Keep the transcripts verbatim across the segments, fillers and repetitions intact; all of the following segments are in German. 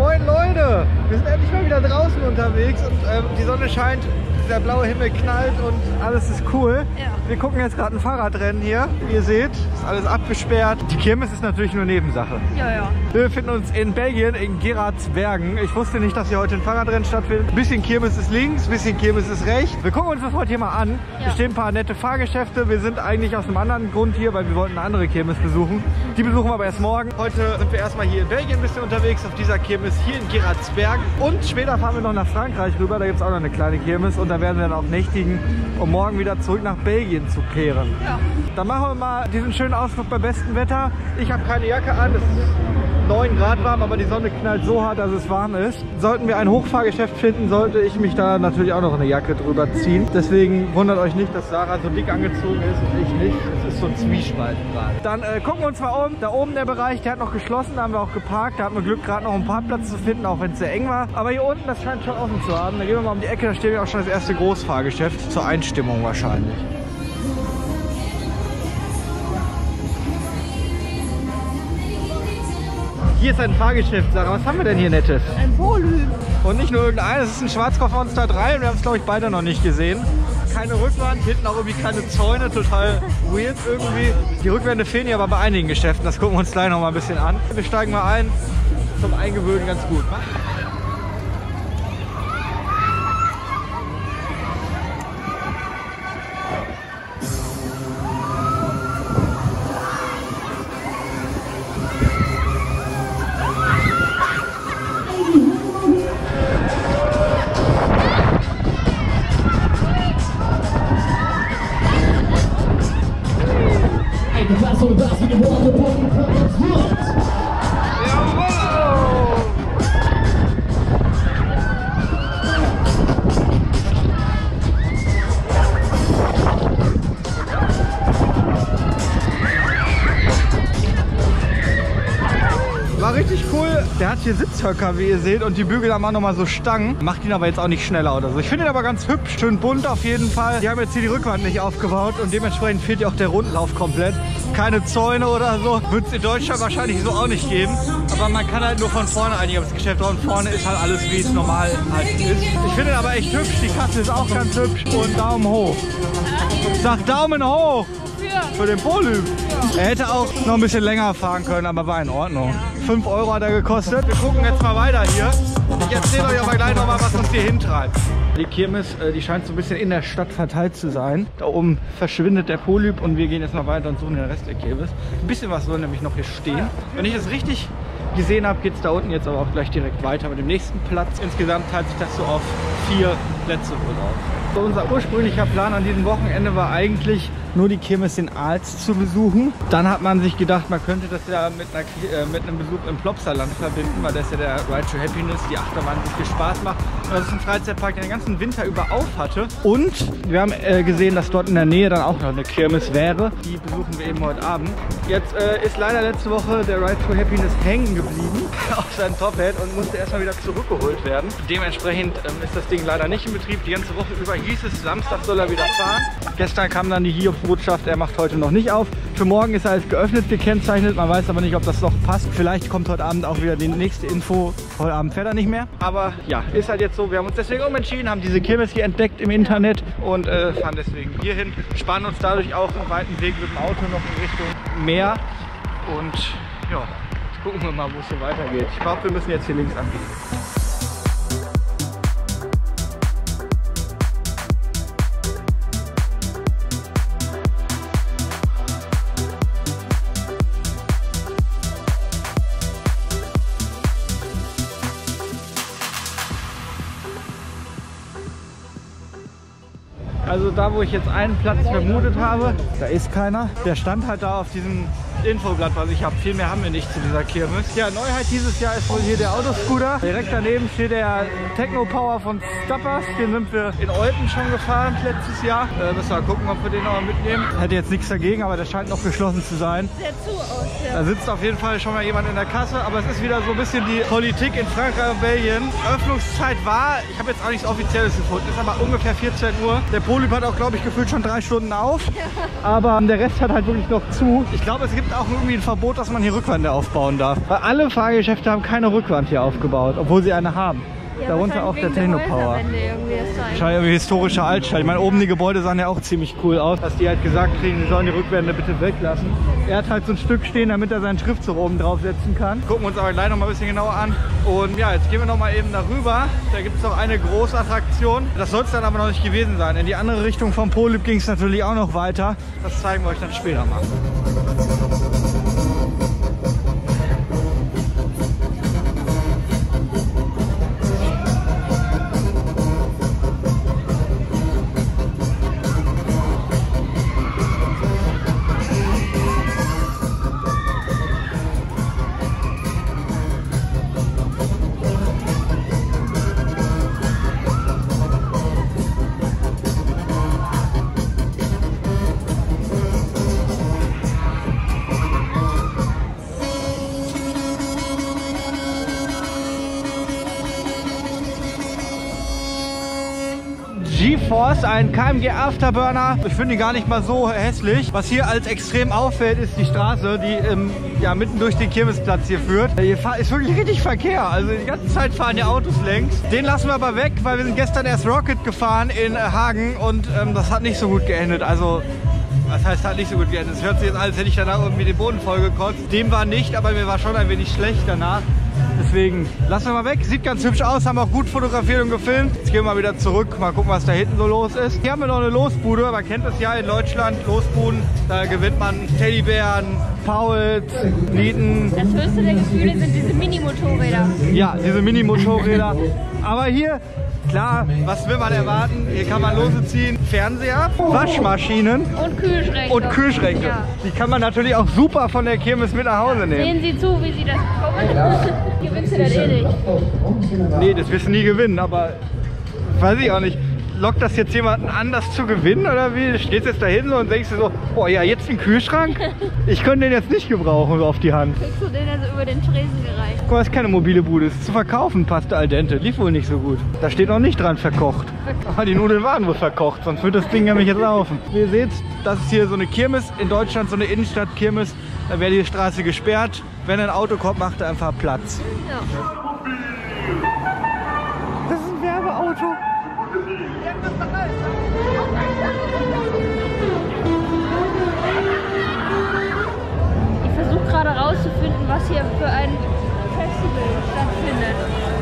Moin Leute, wir sind endlich mal wieder draußen unterwegs und ähm, die Sonne scheint, der blaue Himmel knallt und alles ist cool. Ja. Wir gucken jetzt gerade ein Fahrradrennen hier, wie ihr seht, ist alles abgesperrt. Die Kirmes ist natürlich nur Nebensache. Ja, ja. Wir befinden uns in Belgien, in Geraardsbergen. Ich wusste nicht, dass hier heute ein Fahrradrennen stattfindet. Ein bisschen Kirmes ist links, ein bisschen Kirmes ist rechts. Wir gucken uns das heute hier mal an. Ja. Hier stehen ein paar nette Fahrgeschäfte. Wir sind eigentlich aus einem anderen Grund hier, weil wir wollten eine andere Kirmes besuchen. Die besuchen wir aber erst morgen. Heute sind wir erstmal hier in Belgien ein bisschen unterwegs auf dieser Kirmes. Ist hier in Geraardsbergen und später fahren wir noch nach Frankreich rüber, da gibt es auch noch eine kleine Kirmes und da werden wir dann auch nächtigen, um morgen wieder zurück nach Belgien zu kehren. Ja. Dann machen wir mal diesen schönen Ausflug bei bestem Wetter. Ich habe keine Jacke an, es ist neun Grad warm, aber die Sonne knallt so hart, dass es warm ist. Sollten wir ein Hochfahrgeschäft finden, sollte ich mich da natürlich auch noch eine Jacke drüber ziehen. Deswegen wundert euch nicht, dass Sarah so dick angezogen ist und ich nicht. Es ist so ein Zwiespalt gerade. Dann äh, gucken wir uns mal um. Da oben der Bereich, der hat noch geschlossen, da haben wir auch geparkt. Da hatten wir Glück, gerade noch ein paar Platz zu finden, auch wenn es sehr eng war. Aber hier unten, das scheint schon offen zu haben. Da gehen wir mal um die Ecke, da stehen wir auch schon das erste Großfahrgeschäft zur Einstimmung wahrscheinlich. Hier ist ein Fahrgeschäft, Sarah. Was haben wir denn hier Nettes? Ein Polyp. Und nicht nur irgendein, es ist ein Schwarzkopf Monster drei und wir haben es, glaube ich, beide noch nicht gesehen. Keine Rückwand, hinten auch irgendwie keine Zäune, total weird irgendwie. Die Rückwände fehlen hier aber bei einigen Geschäften, das gucken wir uns gleich noch mal ein bisschen an. Wir steigen mal ein, zum Eingewöhnen ganz gut. Der hat hier Sitzhöcker, wie ihr seht, und die Bügel haben auch nochmal so Stangen. Macht ihn aber jetzt auch nicht schneller oder so. Ich finde ihn aber ganz hübsch, schön bunt auf jeden Fall. Die haben jetzt hier die Rückwand nicht aufgebaut und dementsprechend fehlt ja auch der Rundlauf komplett. Keine Zäune oder so. Wird es in Deutschland wahrscheinlich so auch nicht geben. Aber man kann halt nur von vorne eigentlich aufs Geschäft raus. Und vorne ist halt alles, wie es normal halt ist. Ich finde ihn aber echt hübsch. Die Kasse ist auch ganz hübsch. Und Daumen hoch. Sag Daumen hoch! Für den Polyp. Er hätte auch noch ein bisschen länger fahren können, aber war in Ordnung. fünf Euro hat er gekostet. Wir gucken jetzt mal weiter hier. Ich erzähle euch aber gleich nochmal, was uns hier hintreibt. Die Kirmes, die scheint so ein bisschen in der Stadt verteilt zu sein. Da oben verschwindet der Polyp und wir gehen jetzt mal weiter und suchen den Rest der Kirmes. Ein bisschen was soll nämlich noch hier stehen. Wenn ich das richtig gesehen habe, geht es da unten jetzt aber auch gleich direkt weiter mit dem nächsten Platz. Insgesamt teilt sich das so auf vier Plätze wohl auf. So, unser ursprünglicher Plan an diesem Wochenende war eigentlich, nur die Kirmes in Aalst zu besuchen. Dann hat man sich gedacht, man könnte das ja mit, einer, äh, mit einem Besuch im Plopsaland verbinden, weil das ist ja der Ride to Happiness, die Achterbahn, die viel Spaß macht. Und das ist ein Freizeitpark, der den ganzen Winter über auf hatte. Und wir haben äh, gesehen, dass dort in der Nähe dann auch noch eine Kirmes wäre. Die besuchen wir eben heute Abend. Jetzt äh, ist leider letzte Woche der Ride to Happiness hängen geblieben auf seinem Tophead und musste erstmal wieder zurückgeholt werden. Dementsprechend ähm, ist das Ding leider nicht in Betrieb. Die ganze Woche über hieß es, Samstag soll er wieder fahren. Gestern kam dann die Hiobsbotschaft, er macht heute noch nicht auf. Für morgen ist er als geöffnet gekennzeichnet, man weiß aber nicht, ob das noch passt. Vielleicht kommt heute Abend auch wieder die nächste Info. Heute Abend fährt er nicht mehr. Aber ja, ist halt jetzt so. Wir haben uns deswegen umentschieden, haben diese Kirmes hier entdeckt im Internet und äh, fahren deswegen hier hin. Sparen uns dadurch auch einen weiten Weg mit dem Auto noch in Richtung Meer. Und ja, jetzt gucken wir mal, wo es hier weitergeht. Ich glaube, wir müssen jetzt hier links abbiegen. Also da, wo ich jetzt einen Platz vermutet habe, da ist keiner. Der stand halt da auf diesem Infoblatt, was ich habe. Viel mehr haben wir nicht zu dieser Kirmes. Ja, Neuheit dieses Jahr ist wohl hier der Autoscooter. Direkt daneben steht der Techno-Power von Stappers. Den sind wir in Olten schon gefahren letztes Jahr. Da müssen wir mal gucken, ob wir den noch mitnehmen. Hätte jetzt nichts dagegen, aber der scheint noch geschlossen zu sein. Sehr zu aus, ja. Da sitzt auf jeden Fall schon mal jemand in der Kasse. Aber es ist wieder so ein bisschen die Politik in Frankreich und Belgien. Öffnungszeit war, ich habe jetzt auch nichts Offizielles gefunden, ist aber ungefähr vierzehn Uhr. Der Polyp hat auch, glaube ich, gefühlt schon drei Stunden auf. Ja. Aber der Rest hat halt wirklich noch zu. Ich glaube, es gibt gibt auch irgendwie ein Verbot, dass man hier Rückwände aufbauen darf. Weil alle Fahrgeschäfte haben keine Rückwand hier aufgebaut, obwohl sie eine haben. Ja, darunter auch der Technopower. Wahrscheinlich irgendwie historische Altstadt. Ich meine, oben die Gebäude sahen ja auch ziemlich cool aus, dass die halt gesagt kriegen, die sollen die Rückwände bitte weglassen. Er hat halt so ein Stück stehen, damit er seinen Schriftzug oben drauf setzen kann. Gucken wir uns aber gleich noch mal ein bisschen genauer an. Und ja, jetzt gehen wir noch mal eben darüber. Da gibt es noch eine Großattraktion. Das soll es dann aber noch nicht gewesen sein. In die andere Richtung vom Polyp ging es natürlich auch noch weiter. Das zeigen wir euch dann später mal. Ein K M G Afterburner. Ich finde die gar nicht mal so hässlich. Was hier als extrem auffällt, ist die Straße, die ähm, ja, mitten durch den Kirmesplatz hier führt. Hier ist wirklich richtig Verkehr. Also die ganze Zeit fahren die Autos längs. Den lassen wir aber weg, weil wir sind gestern erst Rocket gefahren in äh, Hagen und ähm, das hat nicht so gut geendet. Also das heißt, hat nicht so gut geendet. Es hört sich jetzt an, als hätte ich danach irgendwie den Boden vollgekotzt. Dem war nicht, aber mir war schon ein wenig schlecht danach. Deswegen lassen wir mal weg. Sieht ganz hübsch aus, haben auch gut fotografiert und gefilmt. Jetzt gehen wir mal wieder zurück, mal gucken, was da hinten so los ist. Hier haben wir noch eine Losbude, man kennt das ja in Deutschland, Losbuden. Da gewinnt man Teddybären, Pauls, Nieten. Das höchste der Gefühle sind diese Mini-Motorräder. Ja, diese Mini-Motorräder. Aber hier, klar, was will man erwarten? Hier kann man Lose ziehen, Fernseher, Waschmaschinen und Kühlschränke. Und Kühlschränke. Ja. Die kann man natürlich auch super von der Kirmes mit nach Hause nehmen. Sehen Sie zu, wie Sie das bekommen. Ja. Gewinnst du das eh nicht? Nee, das wirst du nie gewinnen, aber weiß ich auch nicht. Lockt das jetzt jemanden an, das zu gewinnen oder wie? Stehst jetzt da hinten und denkst du so, boah ja, jetzt ein Kühlschrank? Ich könnte den jetzt nicht gebrauchen, so auf die Hand. Kriegst du den also über den Tresen gereicht? Guck mal, das ist keine mobile Bude, das ist zu verkaufen, Pasta al dente, lief wohl nicht so gut. Da steht noch nicht dran verkocht. Aber die Nudeln waren wohl verkocht, sonst würde das Ding ja nicht jetzt laufen. Ihr seht, das ist hier so eine Kirmes, in Deutschland so eine Innenstadt-Kirmes, da wäre die Straße gesperrt. Wenn ein Auto kommt, macht er einfach Platz. Ja. Das ist ein Werbeauto. Ich versuche gerade rauszufinden, was hier für ein Festival stattfindet.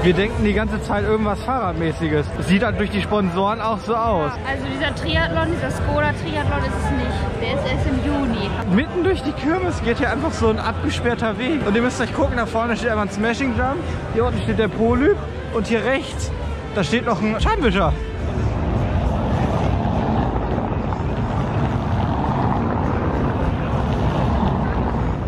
Wir denken die ganze Zeit irgendwas Fahrradmäßiges. Sieht halt durch die Sponsoren auch so aus. Ja, also dieser Triathlon, dieser Skoda-Triathlon ist es nicht. Der ist erst im Juni. Mitten durch die Kirmes geht hier einfach so ein abgesperrter Weg. Und ihr müsst euch gucken, da vorne steht einmal ein Smashing Jump. Hier unten steht der Polyp. Und hier rechts, da steht noch ein Scheinwischer.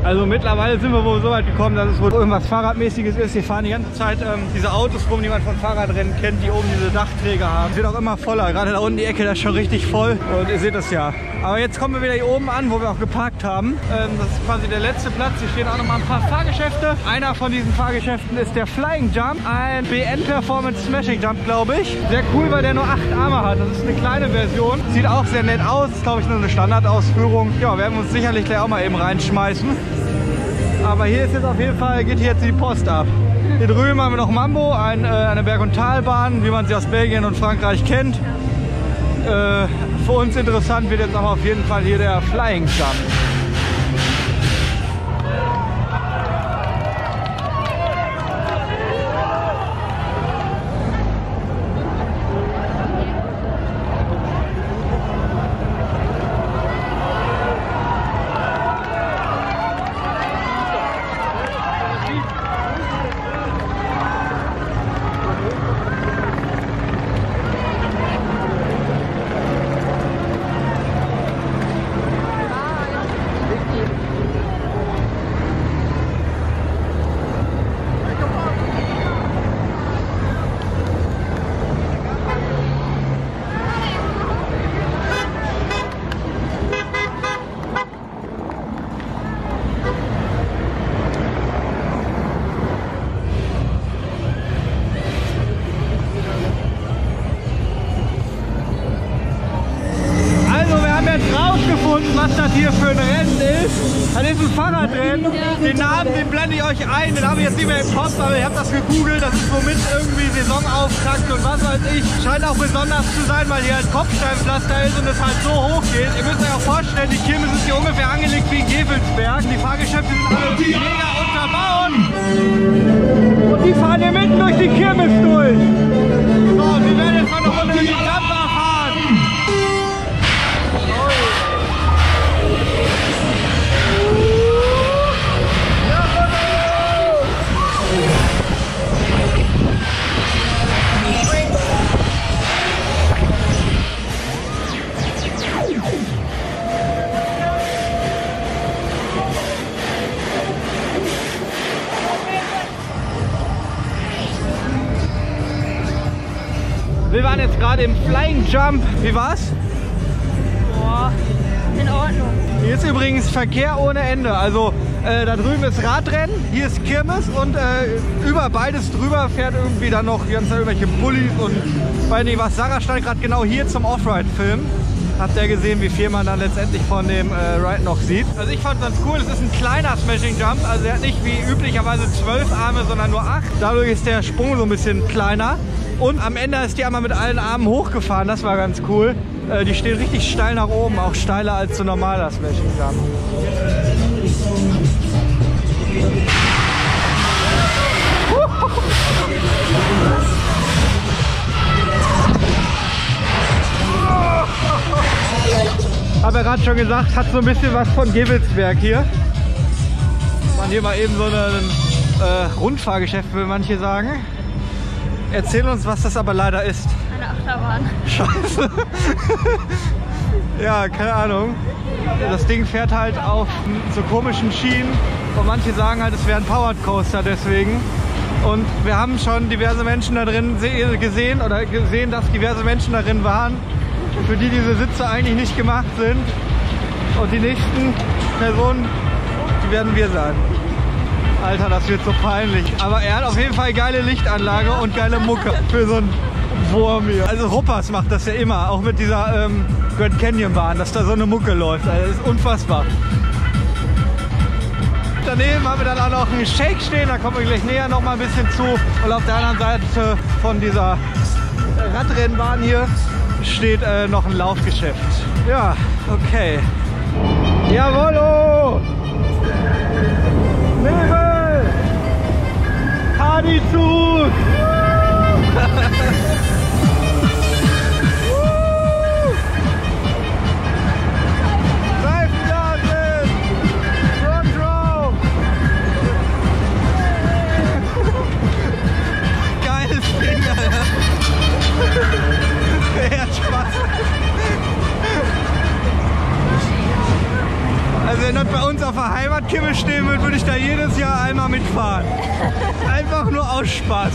Also mittlerweile sind wir wohl so weit gekommen, dass es wohl irgendwas Fahrradmäßiges ist. Hier fahren die ganze Zeit ähm, diese Autos rum, die man von Fahrradrennen kennt, die oben diese Dachträger haben. Wird auch immer voller. Gerade da unten die Ecke, das ist schon richtig voll. Und ihr seht das ja. Aber jetzt kommen wir wieder hier oben an, wo wir auch geparkt haben. Ähm, das ist quasi der letzte Platz. Hier stehen auch noch mal ein paar Fahrgeschäfte. Einer von diesen Fahrgeschäften ist der Flying Jump. Ein B N Performance Smashing Jump, glaube ich. Sehr cool, weil der nur acht Arme hat. Das ist eine kleine Version. Sieht auch sehr nett aus. Ist, glaube ich, nur eine Standardausführung. Ja, werden wir uns sicherlich gleich auch mal eben reinschmeißen. Aber hier ist jetzt auf jeden Fall, geht hier jetzt die Post ab. Hier drüben haben wir noch Mambo, ein, äh, eine Berg- und Talbahn, wie man sie aus Belgien und Frankreich kennt. Äh, für uns interessant wird jetzt aber auf jeden Fall hier der Flying Jump. ist ein Fahrradrennen. Den Namen, den blende ich euch ein, den habe ich jetzt nicht mehr im Kopf, aber ich habe das gegoogelt. Das ist womit irgendwie Saisonauftakt und was weiß ich. Scheint auch besonders zu sein, weil hier ein Kopfsteinpflaster ist und es halt so hoch geht. Ihr müsst euch auch vorstellen, die Kirmes sind hier ungefähr angelegt wie in Gevelsberg. Die Fahrgeschäfte sind alle mega unterbaut. Und die fahren hier mitten durch die Kirmes durch. So, und wir werden jetzt mal eine Runde in die Stadt. Wir waren jetzt gerade im Flying Jump. Wie war's? Boah, in Ordnung. Hier ist übrigens Verkehr ohne Ende. Also äh, da drüben ist Radrennen, hier ist Kirmes und äh, über beides drüber fährt irgendwie dann noch ganz irgendwelche Bullis und weiß nicht was. Sarah stand gerade genau hier zum Offride-Film. Habt ihr gesehen, wie viel man dann letztendlich von dem äh, Ride noch sieht? Also ich fand es ganz cool. Es ist ein kleiner Smashing Jump. Also er hat nicht wie üblicherweise zwölf Arme, sondern nur acht. Dadurch ist der Sprung so ein bisschen kleiner. Und am Ende ist die einmal mit allen Armen hochgefahren, das war ganz cool. Äh, die steht richtig steil nach oben, auch steiler als so normaler Smashing Jump. Habe ja gerade schon gesagt, hat so ein bisschen was von Gevelsberg hier. Man hier mal eben so ein äh, Rundfahrgeschäft, will manche sagen. Erzähl uns, was das aber leider ist. Eine Achterbahn. Scheiße. Ja, keine Ahnung. Das Ding fährt halt auf so komischen Schienen. Und manche sagen halt, es wäre ein Powered Coaster deswegen. Und wir haben schon diverse Menschen da drin gesehen oder gesehen, dass diverse Menschen darin waren, für die diese Sitze eigentlich nicht gemacht sind. Und die nächsten Personen, die werden wir sein. Alter, das wird so peinlich. Aber er hat auf jeden Fall geile Lichtanlage und geile Mucke für so einen Wurm hier. Also Ruppers macht das ja immer, auch mit dieser ähm, Grand Canyon Bahn, dass da so eine Mucke läuft. Also das ist unfassbar. Daneben haben wir dann auch noch einen Shake stehen, da kommen wir gleich näher noch mal ein bisschen zu. Und auf der anderen Seite von dieser Radrennbahn hier steht äh, noch ein Laufgeschäft. Ja, okay. Jawollo! Nebel! Kadi-Zug! Seifengarten! Front Row! Geiles Ding, Alter! Der hat Spaß. Also wenn das bei uns auf der Heimatkimme stehen würde, würde ich da jedes Jahr einmal mitfahren. Einfach nur aus Spaß.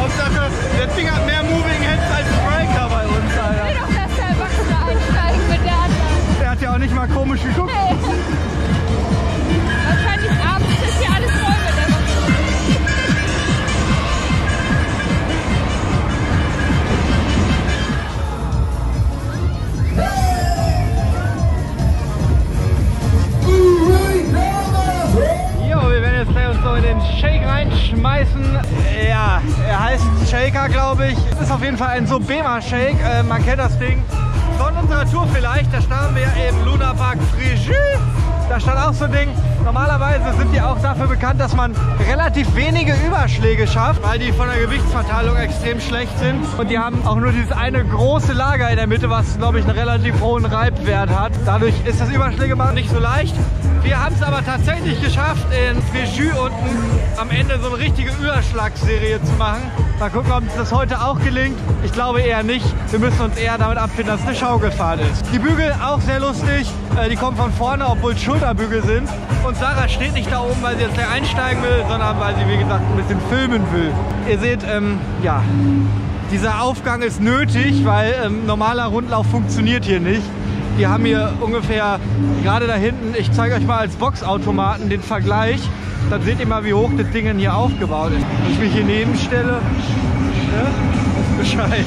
Hauptsache, der Ding hat mehr Moving Heads als Breaker bei uns, Alter. Ich will doch, dass der Erwachsene einsteigen mit der anderen. Der hat ja auch nicht mal komisch geguckt. Hey. Wahrscheinlich abends ist hier alles voll mit der Erwachsene. In den Shake reinschmeißen. Ja, er heißt Shaker, glaube ich. Das ist auf jeden Fall ein Sobema-Shake. Äh, man kennt das Ding von unserer Tour vielleicht. Da standen wir ja im Lunapark Frigy. Da stand auch so ein Ding. Normalerweise sind die auch dafür bekannt, dass man relativ wenige Überschläge schafft, weil die von der Gewichtsverteilung extrem schlecht sind. Und die haben auch nur dieses eine große Lager in der Mitte, was, glaube ich, einen relativ hohen Reibwert hat. Dadurch ist das Überschlägemachen nicht so leicht. Wir haben es aber tatsächlich geschafft, in Frigy unten am Ende so eine richtige Überschlagsserie zu machen. Mal gucken, ob uns das heute auch gelingt. Ich glaube eher nicht. Wir müssen uns eher damit abfinden, dass es eine Schaukelfahrt ist. Die Bügel auch sehr lustig. Die kommen von vorne, obwohl es Schulterbügel sind. Und Sarah steht nicht da oben, weil sie jetzt gleich einsteigen will, sondern weil sie, wie gesagt, ein bisschen filmen will. Ihr seht, ähm, ja, dieser Aufgang ist nötig, weil ähm, normaler Rundlauf funktioniert hier nicht. Die haben hier ungefähr, gerade da hinten, ich zeige euch mal als Boxautomaten den Vergleich. Dann seht ihr mal, wie hoch das Ding hier aufgebaut ist. Wenn ich mich hier nebenstelle, ne? Bescheid.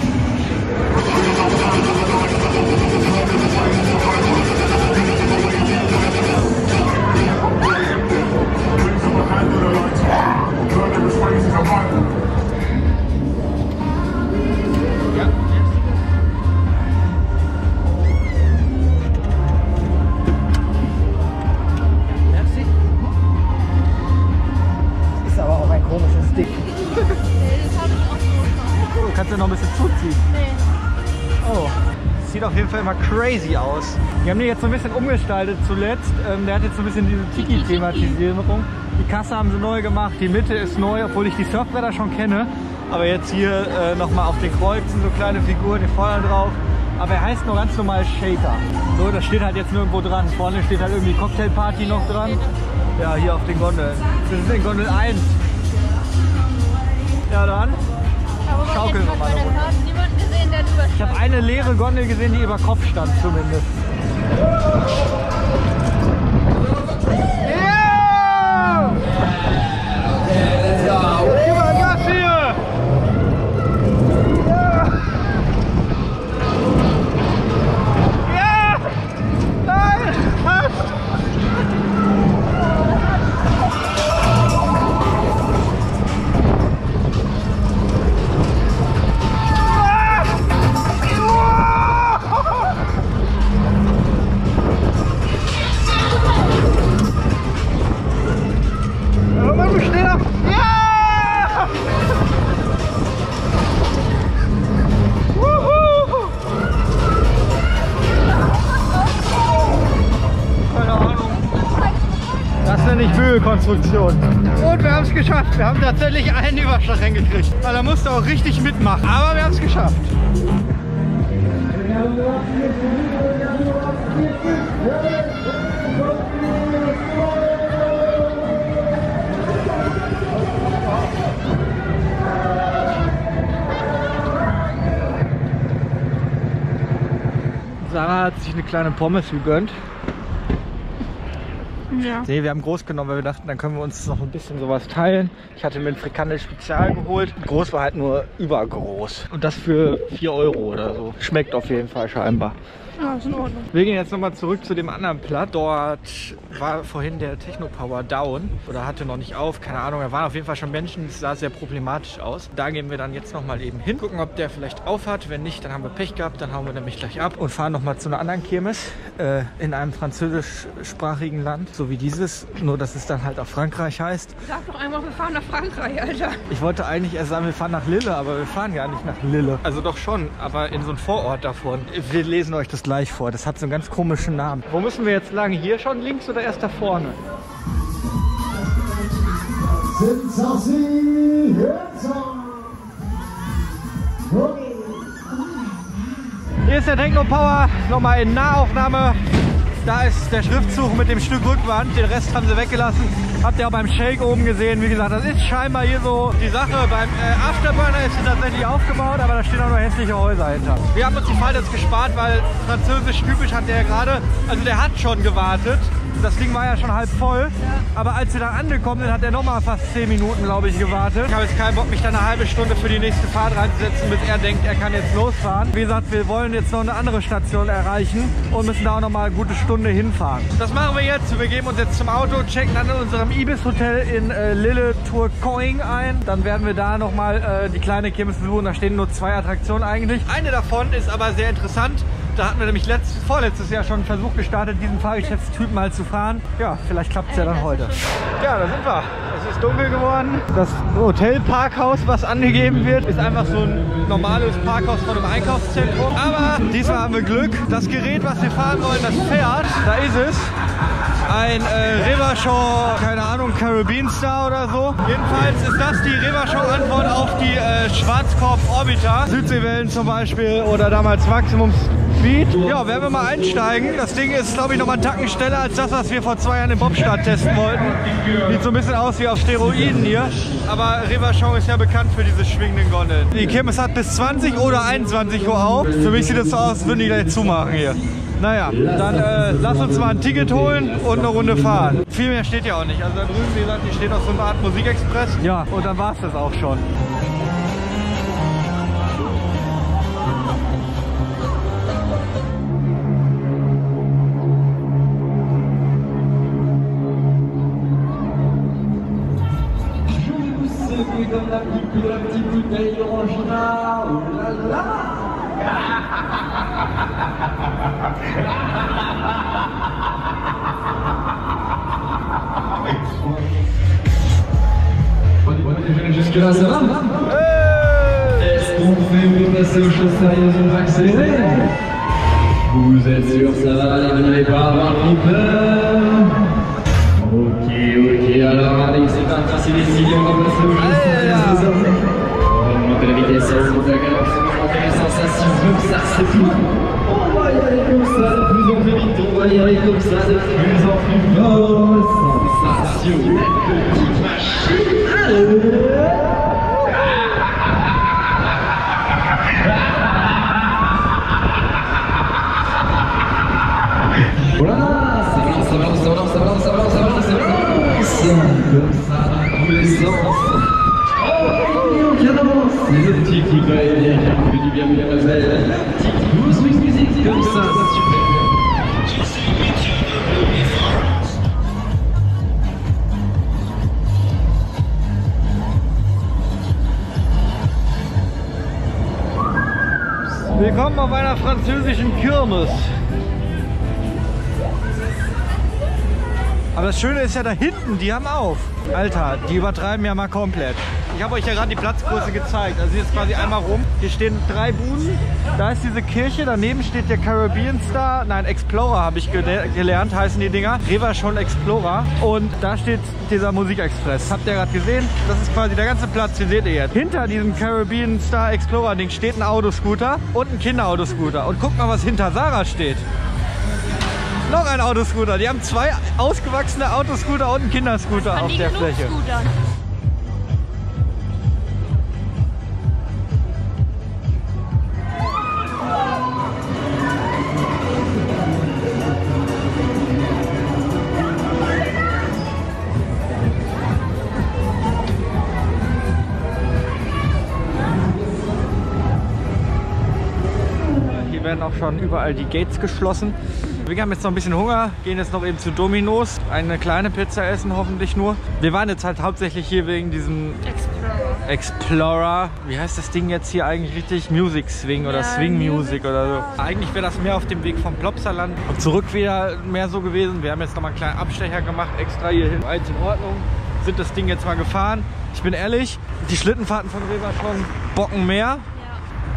Immer crazy aus. Wir haben die jetzt so ein bisschen umgestaltet zuletzt. Ähm, der hat jetzt so ein bisschen diese Tiki-Thematisierung. Die Kasse haben sie neu gemacht, die Mitte ist neu, obwohl ich die Software da schon kenne. Aber jetzt hier äh, nochmal auf den Kreuzen so kleine Figuren, die Feuer drauf. Aber er heißt nur ganz normal Shaker. So, das steht halt jetzt nirgendwo dran. Vorne steht halt irgendwie Cocktailparty noch dran. Ja, hier auf den Gondeln. Das ist in Gondel eins. Ja, dann schaukeln wir mal. Ich habe eine leere Gondel gesehen, die über Kopf stand zumindest. Yeah! Über das hier! Ja! Nein! Was? Konstruktion. Und wir haben es geschafft. Wir haben tatsächlich einen Überschlag hingekriegt. Also da musst du auch richtig mitmachen. Aber wir haben es geschafft. Sarah hat sich eine kleine Pommes gegönnt. Ja. Nee, wir haben groß genommen, weil wir dachten, dann können wir uns noch ein bisschen sowas teilen. Ich hatte mir ein Frikandel Spezial geholt. Groß war halt nur übergroß. Und das für vier Euro oder so. Schmeckt auf jeden Fall scheinbar. Ja, ist in Ordnung. Wir gehen jetzt nochmal zurück zu dem anderen Platz. Dort war vorhin der Technopower down oder hatte noch nicht auf, keine Ahnung. Da waren auf jeden Fall schon Menschen, das sah sehr problematisch aus. Da gehen wir dann jetzt nochmal eben hin, gucken, ob der vielleicht auf hat. Wenn nicht, dann haben wir Pech gehabt, dann hauen wir nämlich gleich ab und fahren nochmal zu einer anderen Kirmes äh, in einem französischsprachigen Land, so wie dieses, nur dass es dann halt auch Frankreich heißt. Sag doch einmal, wir fahren nach Frankreich, Alter. Ich wollte eigentlich erst sagen, wir fahren nach Lille, aber wir fahren gar nicht nach Lille. Also doch schon, aber in so einem Vorort davon. Wir lesen euch das gleich vor. Das hat so einen ganz komischen Namen. Wo müssen wir jetzt lang? Hier schon links oder erst da vorne? Hier ist der Technopower. Nochmal in Nahaufnahme. Da ist der Schriftzug mit dem Stück Rückwand. Den Rest haben sie weggelassen. Habt ihr auch beim Shake oben gesehen. Wie gesagt, das ist scheinbar hier so die Sache. Beim äh, Afterburner ist sie tatsächlich aufgebaut, aber da stehen auch nur hässliche Häuser hinter. Wir haben uns die Fahrt jetzt gespart, weil französisch typisch hat der gerade, also der hat schon gewartet. Das Ding war ja schon halb voll. Ja. Aber als wir dann angekommen sind, hat er nochmal fast zehn Minuten, glaube ich, gewartet. Ich habe jetzt keinen Bock, mich da eine halbe Stunde für die nächste Fahrt reinzusetzen, bis er denkt, er kann jetzt losfahren. Wie gesagt, wir wollen jetzt noch eine andere Station erreichen und müssen da auch nochmal eine gute Stunde hinfahren. Das machen wir jetzt. Wir geben uns jetzt zum Auto, checken dann in unserem Ibis-Hotel in äh, Lille Tour Coing ein. Dann werden wir da nochmal äh, die kleine Kirmes besuchen. Da stehen nur zwei Attraktionen eigentlich. Eine davon ist aber sehr interessant. Da hatten wir nämlich letztes, vorletztes Jahr schon einen Versuch gestartet, diesen Fahrgeschäftstyp mal zu fahren. Ja, vielleicht klappt es ja dann heute. Ja, da sind wir. Es ist dunkel geworden. Das Hotelparkhaus, was angegeben wird, ist einfach so ein normales Parkhaus von einem Einkaufszentrum. Aber diesmal haben wir Glück. Das Gerät, was wir fahren wollen, das fährt. Da ist es. Ein äh, Reverchon, keine Ahnung, Caribbean Star oder so. Jedenfalls ist das die Reverchon-Antwort auf die äh, Schwarzkopf Orbiter. Südseewellen zum Beispiel oder damals Maximum Speed. Ja, werden wir mal einsteigen. Das Ding ist, glaube ich, nochmal einen Tacken schneller als das, was wir vor zwei Jahren in Bobstadt testen wollten. Sieht so ein bisschen aus wie auf Steroiden hier. Aber Reverchon ist ja bekannt für diese schwingenden Gondeln. Die Kirmes hat bis zwanzig oder einundzwanzig Uhr auf. Für mich sieht es so aus, als würden die gleich zumachen hier. Naja, dann äh, lass uns mal ein Ticket holen und eine Runde fahren. Viel mehr steht ja auch nicht. Also da drüben, wie gesagt, die steht noch so eine Art Musikexpress. Ja, und dann war es das auch schon. c'est comme la petite, la petite bouteille d'orangina. Oh là là. Jusque-là, ça va? Est-ce qu'on fait repasser aux choses sérieuses ou accélérées? Vous êtes sûr, ça va aller, vous n'allez pas avoir trop peur? Ok, ok, alors allez, c'est parti, c'est décidé, on va passer aux choses sérieuses. On va monter la vitesse, ça c'est absolument intéressant, ça si vous, ça c'est tout. On va y aller comme ça, de plus en plus vite, on va y aller comme ça, de plus en plus fort. Sensationnel, petite machine. Allez. Voilà, ça balance, ça balance, ça balance, ça balance, ça balance, ça balance, ça balance, comme ça, dans tous les sens. Oh, il y a d'avance. C'est le petit coup d'œil, il y a un peu du bien, bien, bien, bien. Petite douce musique, comme ça, c'est super. Willkommen auf einer französischen Kirmes. Aber das Schöne ist ja da hinten, die haben auf. Alter, die übertreiben ja mal komplett. Ich habe euch ja gerade die Platzgröße gezeigt. Also hier ist quasi einmal rum. Hier stehen drei Buden. Da ist diese Kirche, daneben steht der Caribbean Star. Nein, Explorer habe ich gele gelernt, heißen die Dinger. Reverchon Explorer. Und da steht dieser Musikexpress. Habt ihr gerade gesehen? Das ist quasi der ganze Platz, den seht ihr jetzt. Hinter diesem Caribbean Star Explorer Ding steht ein Autoscooter und ein Kinderautoscooter. Und guckt mal, was hinter Sarah steht. Noch ein Autoscooter. Die haben zwei ausgewachsene Autoscooter und einen Kinderscooter auf der Fläche. Scootern. Hier werden auch schon überall die Gates geschlossen. Wir haben jetzt noch ein bisschen Hunger, gehen jetzt noch eben zu Domino's, eine kleine Pizza essen hoffentlich nur. Wir waren jetzt halt hauptsächlich hier wegen diesem Explorer. Explorer. Wie heißt das Ding jetzt hier eigentlich richtig? Music Swing oder ja, Swing Music, Music oder so. Eigentlich wäre das mehr auf dem Weg vom Plopsaland und zurück wieder mehr so gewesen. Wir haben jetzt noch mal einen kleinen Abstecher gemacht, extra hier hin. Alles in Ordnung, sind das Ding jetzt mal gefahren. Ich bin ehrlich, die Schlittenfahrten von Reverchon bocken mehr.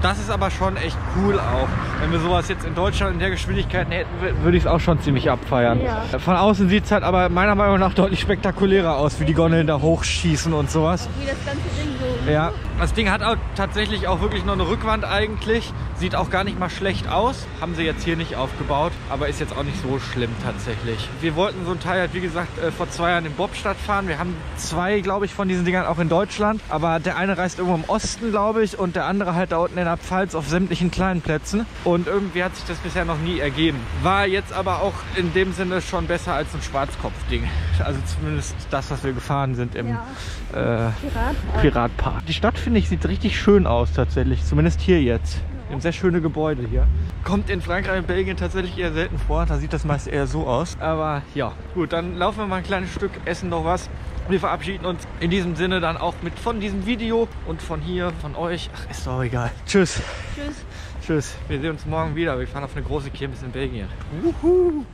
Das ist aber schon echt cool auch. Wenn wir sowas jetzt in Deutschland in der Geschwindigkeit hätten, würde ich es auch schon ziemlich abfeiern. Ja. Von außen sieht es halt aber meiner Meinung nach deutlich spektakulärer aus, wie die Gondeln da hochschießen und sowas. Wie das ganze Ding so. Ja. Das Ding hat auch tatsächlich auch wirklich noch eine Rückwand eigentlich. Sieht auch gar nicht mal schlecht aus. Haben sie jetzt hier nicht aufgebaut, aber ist jetzt auch nicht so schlimm tatsächlich. Wir wollten so ein Teil halt, wie gesagt, vor zwei Jahren in Bobstadt fahren. Wir haben zwei, glaube ich, von diesen Dingern auch in Deutschland. Aber der eine reist irgendwo im Osten, glaube ich, und der andere halt da unten in der Pfalz auf sämtlichen kleinen Plätzen. Und irgendwie hat sich das bisher noch nie ergeben. War jetzt aber auch in dem Sinne schon besser als ein Schwarzkopf-Ding. Also zumindest das, was wir gefahren sind im ja. äh, Piratpark. Piratpark. Die Stadt, finde ich, sieht richtig schön aus tatsächlich. Zumindest hier jetzt. Wir haben sehr schöne Gebäude hier. Kommt in Frankreich und Belgien tatsächlich eher selten vor. Da sieht das meist eher so aus. Aber ja, gut, dann laufen wir mal ein kleines Stück, essen noch was. Wir verabschieden uns in diesem Sinne dann auch mit von diesem Video und von hier, von euch. Ach, ist doch egal. Tschüss. Tschüss. Tschüss. Wir sehen uns morgen wieder. Wir fahren auf eine große Kirmes in Belgien. Juhu.